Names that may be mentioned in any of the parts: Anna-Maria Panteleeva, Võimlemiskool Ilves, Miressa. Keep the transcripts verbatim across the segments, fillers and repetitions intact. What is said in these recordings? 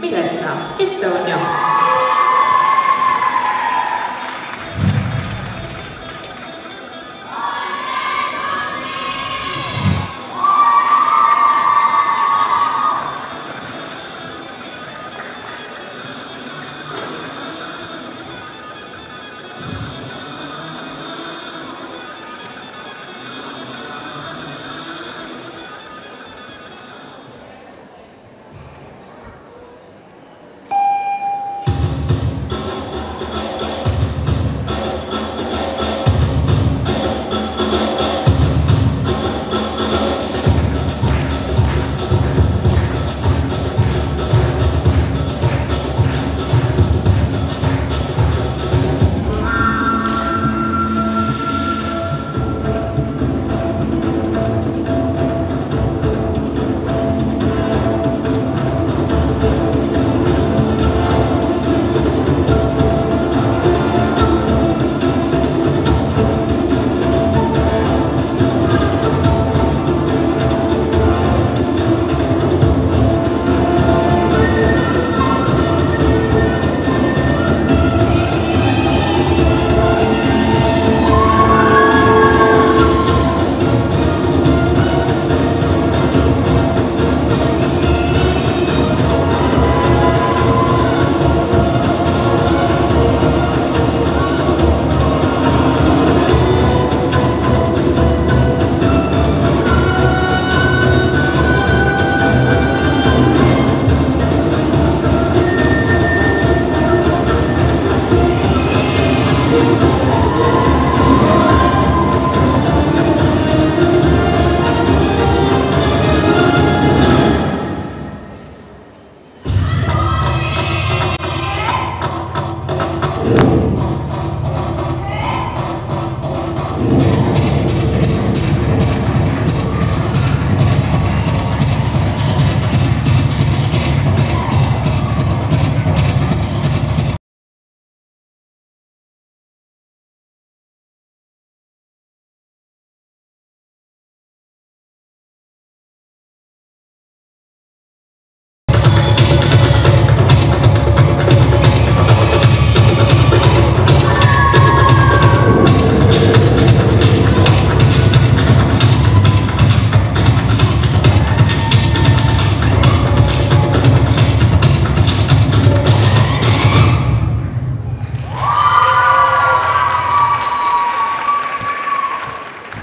Miressa, Estonia.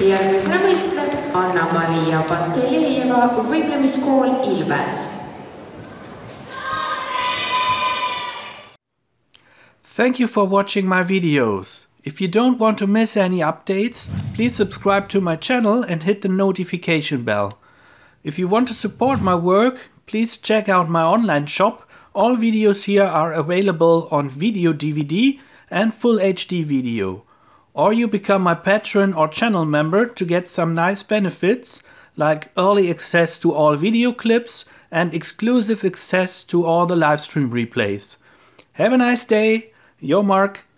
Järgmisena võistleb Anna-Maria Panteleeva Võimlemiskool Ilves. Thank you for watching my videos. If you don't want to miss any updates, please subscribe to my channel and hit the notification bell. If you want to support my work, please check out my online shop. All videos here are available on video D V D and full H D video. Or you become my patron or channel member to get some nice benefits like early access to all video clips and exclusive access to all the live stream replays. Have a nice day, your Mark.